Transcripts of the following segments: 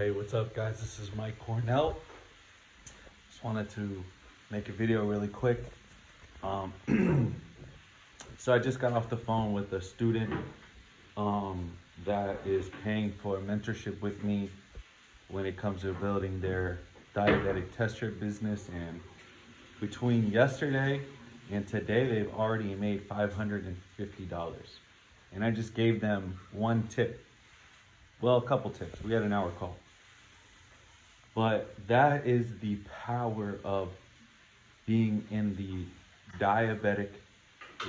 Hey, what's up guys? This is Mike Cornell. Just wanted to make a video really quick. So I just got off the phone with a student that is paying for mentorship with me when it comes to building their diabetic test strip business. And between yesterday and today, they've already made $550. And I just gave them one tip. Well, a couple tips. We had an hour call. But that is the power of being in the diabetic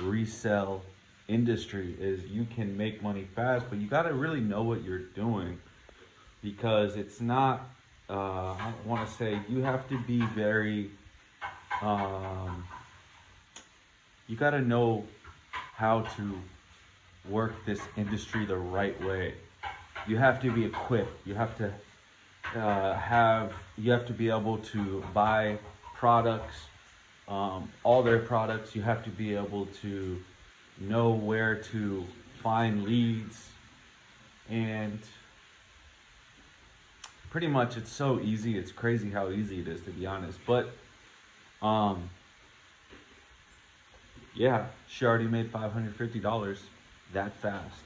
resale industry. Is you can make money fast, but you got to really know what you're doing, because it's not, I want to say, you have to be very, you got to know how to work this industry the right way. You have to be equipped. You have to be able to buy products, all their products. You have to be able to know where to find leads, and pretty much it's so easy. It's crazy how easy it is, to be honest. But yeah, she already made $550 that fast.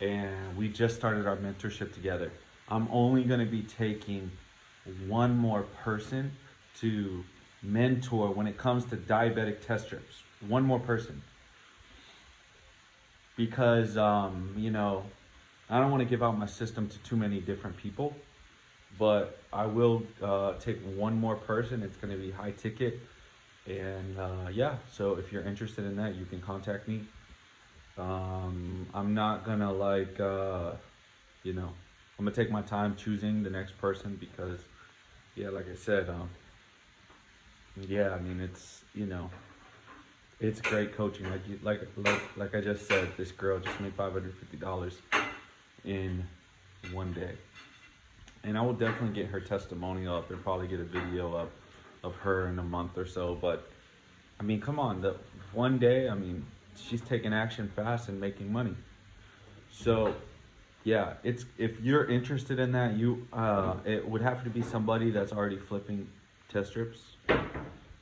And we just started our mentorship together. I'm only gonna be taking one more person to mentor when it comes to diabetic test strips. One more person. Because, you know, I don't wanna give out my system to too many different people, but I will take one more person. It's gonna be high ticket. And yeah, so if you're interested in that, you can contact me. I'm not gonna like, you know, I'm gonna take my time choosing the next person, because yeah, like I said, yeah, I mean, it's, you know, it's great coaching. Like you, like I just said, this girl just made $550 in one day. And I will definitely get her testimonial up and probably get a video up of her in a month or so. But I mean, come on, the one day, I mean, she's taking action fast and making money. So yeah, it's, if you're interested in that, you it would have to be somebody that's already flipping test strips,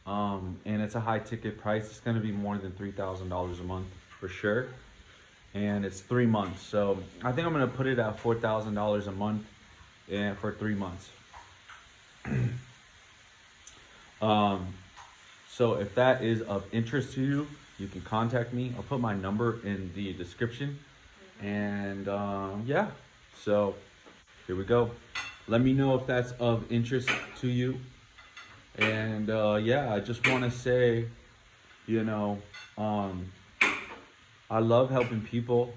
and it's a high ticket price. It's going to be more than $3,000 a month for sure, and it's 3 months. So I think I'm going to put it at $4,000 a month, and for 3 months. So if that is of interest to you, you can contact me. I'll put my number in the description. And yeah, so here we go. Let me know if that's of interest to you. And yeah, I just wanna say, you know, I love helping people,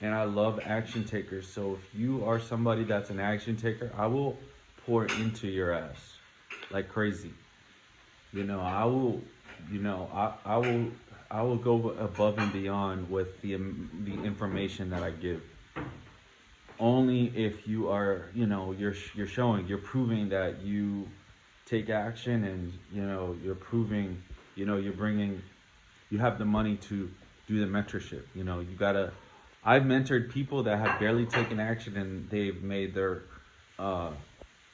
and I love action takers. So if you are somebody that's an action taker, I will pour into your ass like crazy. You know, I will, you know, I will go above and beyond with the information that I give. Only if you are, you know, you're showing, you're proving that you take action, and, you know, you're proving, you know, you're bringing, you have the money to do the mentorship. You know, you gotta, I've mentored people that have barely taken action, and they've made their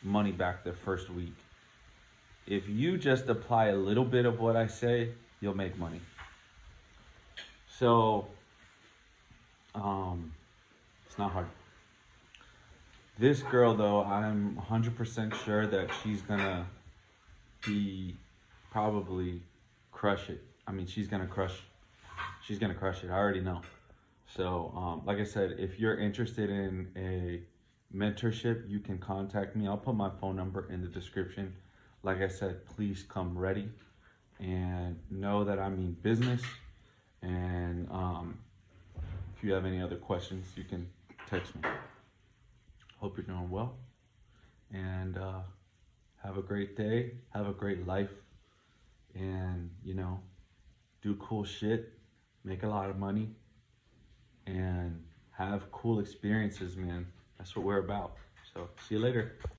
money back the first week. If you just apply a little bit of what I say, you'll make money. So, it's not hard. This girl though, I'm 100% sure that she's gonna be, probably crush it. I mean, she's gonna crush it. I already know. So, like I said, if you're interested in a mentorship, you can contact me. I'll put my phone number in the description. Like I said, please come ready, and know that I mean business. And if you have any other questions, you can text me. Hope you're doing well, and have a great day, have a great life, and, you know, do cool shit, make a lot of money, and have cool experiences, man. That's what we're about. So see you later.